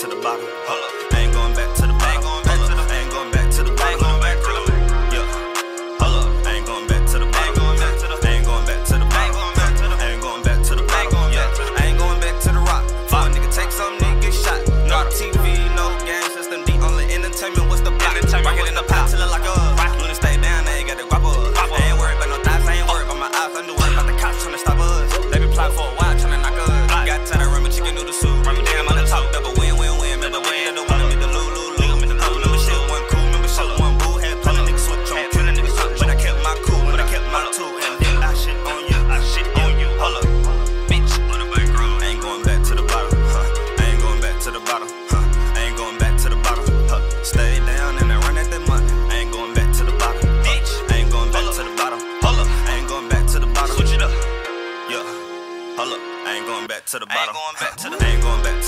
to the bottom. Hold up. I ain't going back to the bottom. I ain't going back to the bottom. Yeah. Hold up. I ain't going back to the bottom. I ain't going back to the bottom. I ain't going back to the bottom. I ain't going back to the rock. Fuck nigga, take something and get shot. No TV, no game system. The only entertainment was the block. Rocket in the pot till it lock up. When it stay down, I ain't got the guap up. I ain't worried about no thoughts. I ain't worried about my eyes. I'm worried about the cops trying to stop us. They been plotting for a while, trying to knock us. Got tired of ramen chicken noodle soup. Hold up, I ain't going back to the bottom. I ain't going back to the